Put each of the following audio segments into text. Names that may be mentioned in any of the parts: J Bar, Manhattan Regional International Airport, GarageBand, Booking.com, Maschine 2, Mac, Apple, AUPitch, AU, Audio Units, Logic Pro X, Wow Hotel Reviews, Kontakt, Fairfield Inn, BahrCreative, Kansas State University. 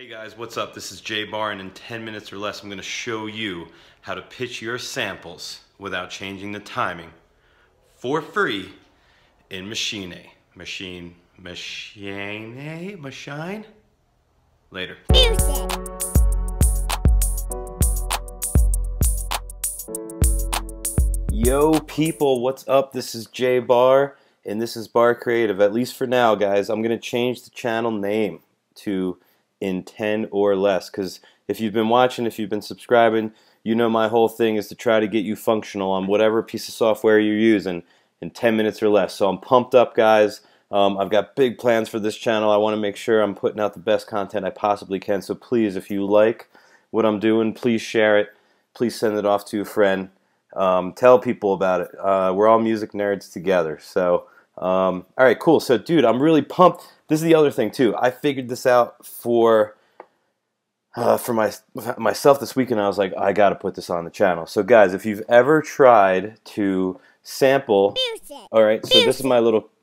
Hey guys, what's up? This is J Bar, and in 10 minutes or less I'm going to show you how to pitch your samples without changing the timing for free in Maschine. Maschine? Later. Music. Yo people, what's up? This is J Bar, and this is Bar Creative. At least for now, guys, I'm going to change the channel name to in 10 or less, because if you've been watching, if you've been subscribing, you know my whole thing is to try to get you functional on whatever piece of software you're using in 10 minutes or less. So I'm pumped up, guys. I've got big plans for this channel. I want to make sure I'm putting out the best content I possibly can. So please, if you like what I'm doing, please share it. Please send it off to a friend. Tell people about it. We're all music nerds together. So all right, cool. So dude, I'm really pumped. This is the other thing too. I figured this out for myself this weekend. I was like, I gotta put this on the channel. So guys, if you've ever tried to sample, music. All right. So music. This is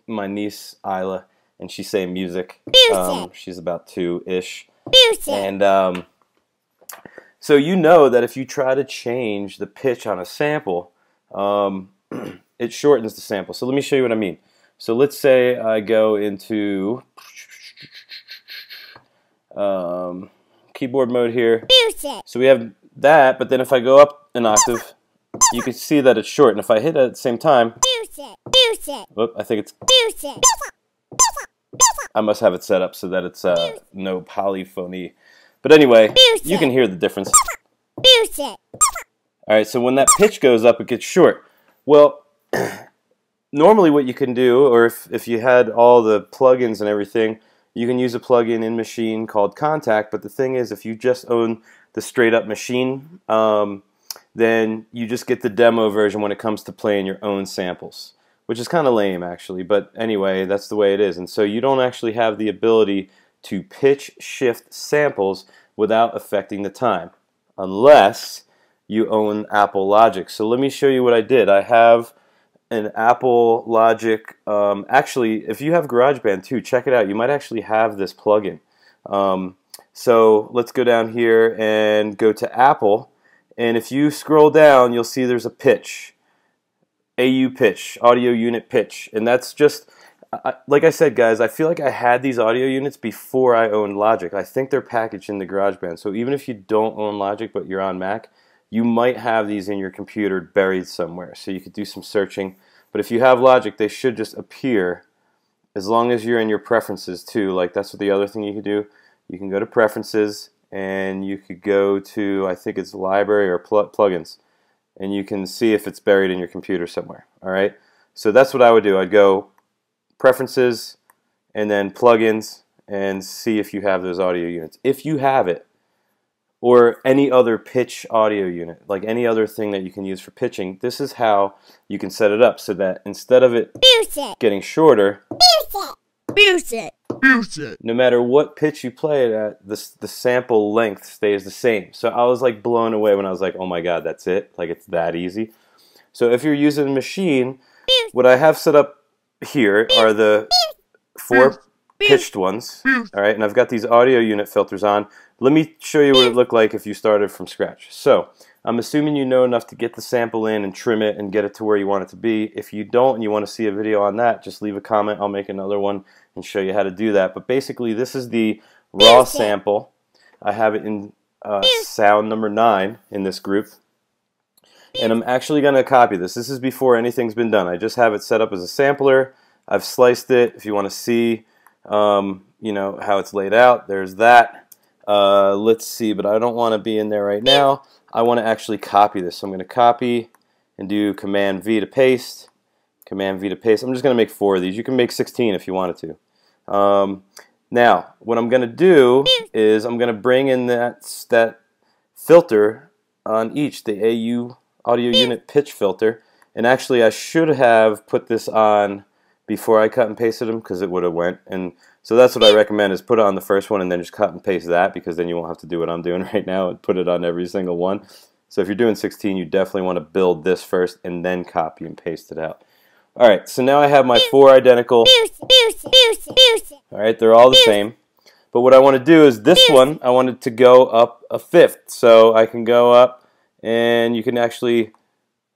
my niece Isla, and she's saying music. Music. She's about 2-ish. Music. And so you know that if you try to change the pitch on a sample, it shortens the sample. So let me show you what I mean. So let's say I go into keyboard mode here. Music. So we have that, but then if I go up an octave, you can see that it's short. And if I hit it at the same time, whoop, I think it's. Music. I must have it set up so that it's no polyphony. But anyway, music. You can hear the difference. Music. All right, so when that pitch goes up, it gets short. Well. Normally what you can do, or if you had all the plugins and everything, you can use a plugin in Maschine called Kontakt, but the thing is, if you just own the straight up Maschine, then you just get the demo version when it comes to playing your own samples, which is kind of lame actually, but anyway, that's the way it is. And so you don't actually have the ability to pitch shift samples without affecting the time, unless you own Apple Logic. So let me show you what I did. I have an Apple Logic, actually if you have GarageBand too, check it out, you might actually have this plugin. So let's go down here and go to Apple, and if you scroll down you'll see there's a pitch, AUPitch, audio unit pitch, and that's just, like I said guys, I feel like I had these audio units before I owned Logic. I think they're packaged in the GarageBand, so even if you don't own Logic but you're on Mac, you might have these in your computer buried somewhere, so you could do some searching. But if you have Logic, they should just appear, as long as you're in your preferences too. Like that's what the other thing you could do. You can go to preferences, and you could go to, I think it's library or plugins, and you can see if it's buried in your computer somewhere. All right. So that's what I would do. I'd go preferences, and then plugins, and see if you have those audio units. If you have it. Or any other pitch audio unit, like any other thing that you can use for pitching, this is how you can set it up so that instead of it getting shorter, no matter what pitch you play it at, the sample length stays the same. So I was like blown away when I was like, oh my god, that's it? Like it's that easy? So if you're using Maschine, what I have set up here are the four pitched ones, all right, and I've got these audio unit filters on. Let me show you what it looked like if you started from scratch. So I'm assuming you know enough to get the sample in and trim it and get it to where you want it to be. If you don't and you want to see a video on that, just leave a comment. I'll make another one and show you how to do that. But basically this is the raw sample. I have it in sound number 9 in this group, and I'm actually going to copy this. This is before anything's been done. I just have it set up as a sampler. I've sliced it if you want to see you know how it's laid out. There's that. Let's see, but I don't want to be in there right now. I want to actually copy this. So I'm going to copy and do Command V to paste. Command V to paste. I'm just going to make 4 of these. You can make 16 if you wanted to. Now, what I'm going to do is I'm going to bring in that filter on each, the AU audio unit pitch filter. And actually, I should have put this on before I cut and pasted them, because it would have went. And so that's what I recommend, is put it on the first one and then just cut and paste that, because then you won't have to do what I'm doing right now and put it on every single one. So if you're doing 16, you definitely want to build this first and then copy and paste it out. All right, so now I have my 4 identical. All right, they're all the same. But what I want to do is this one, I want it to go up a fifth. So I can go up, and you can actually,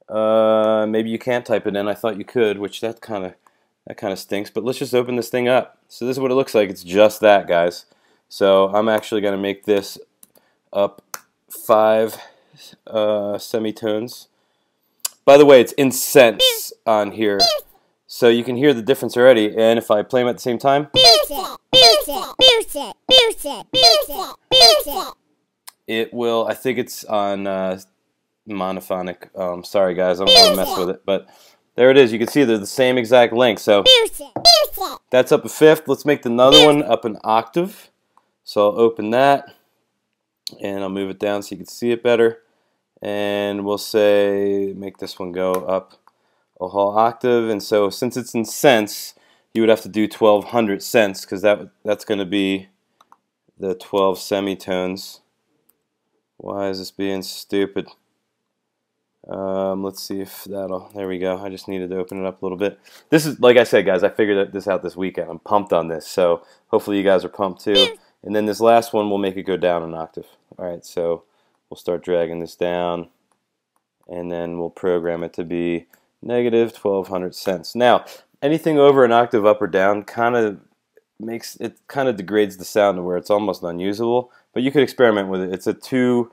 maybe you can't type it in. I thought you could, which that kind of stinks. But let's just open this thing up. So this is what it looks like. It's just that, guys. So I'm actually going to make this up 5 semitones. By the way, it's in cents on here, so you can hear the difference already. And if I play them at the same time, it will. I think it's on monophonic. Sorry, guys, I'm going to mess with it, but there it is. You can see they're the same exact length. So that's up a fifth. Let's make another one up an octave. So I'll open that, and I'll move it down so you can see it better. And we'll say, make this one go up a whole octave. And so since it's in cents, you would have to do 1200 cents, because that's going to be the 12 semitones. Why is this being stupid? Let's see if that'll, there we go. I just needed to open it up a little bit. This is, like I said, guys, I figured this out this weekend. I'm pumped on this, so hopefully you guys are pumped too. And then this last one, we'll make it go down an octave. All right, so we'll start dragging this down, and then we'll program it to be negative 1200 cents. Now, anything over an octave up or down kind of makes it, kind of degrades the sound to where it's almost unusable, but you could experiment with it. It's a 2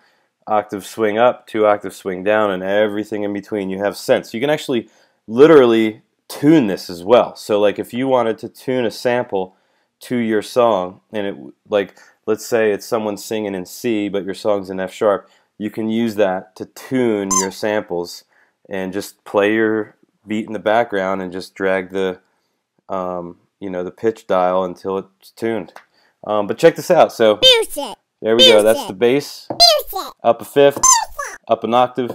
octave swing up, 2 octave swing down, and everything in between you have cents. You can actually literally tune this as well. So like if you wanted to tune a sample to your song, and it, like, let's say it's someone singing in C, but your song's in F sharp. You can use that to tune your samples, and just play your beat in the background, and just drag the, you know, the pitch dial until it's tuned. But check this out. So there we go. That's the bass. Up a fifth. Up an octave.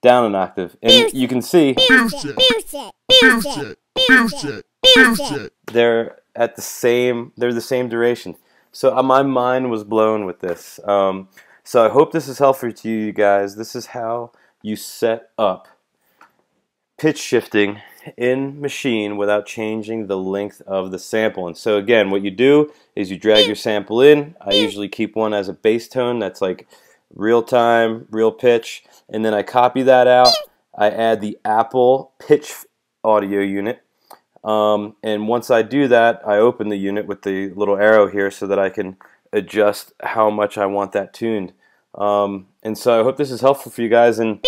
Down an octave, and you can see they're at the same. They're the same duration. So my mind was blown with this. So I hope this is helpful to you guys. This is how you set up pitch shifting in Maschine without changing the length of the sample. And so again, what you do is you drag your sample in. I usually keep one as a bass tone that's like real time, real pitch. And then I copy that out. I add the Apple pitch audio unit. And once I do that, I open the unit with the little arrow here so that I can adjust how much I want that tuned. And so I hope this is helpful for you guys. And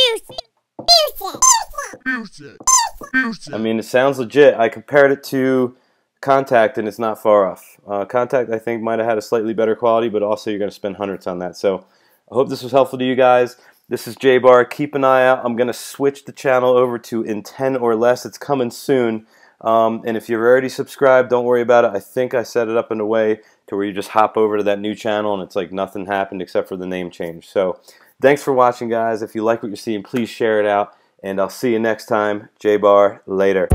I mean, it sounds legit. I compared it to Kontakt, and it's not far off. Kontakt, I think, might have had a slightly better quality, but also you're going to spend hundreds on that. So I hope this was helpful to you guys. This is J Bar. Keep an eye out. I'm going to switch the channel over to In 10 or Less. It's coming soon. And if you've already subscribed, don't worry about it. I think I set it up in a way to where you just hop over to that new channel, and it's like nothing happened except for the name change. So thanks for watching, guys. If you like what you're seeing, please share it out, and I'll see you next time. J Bar, later.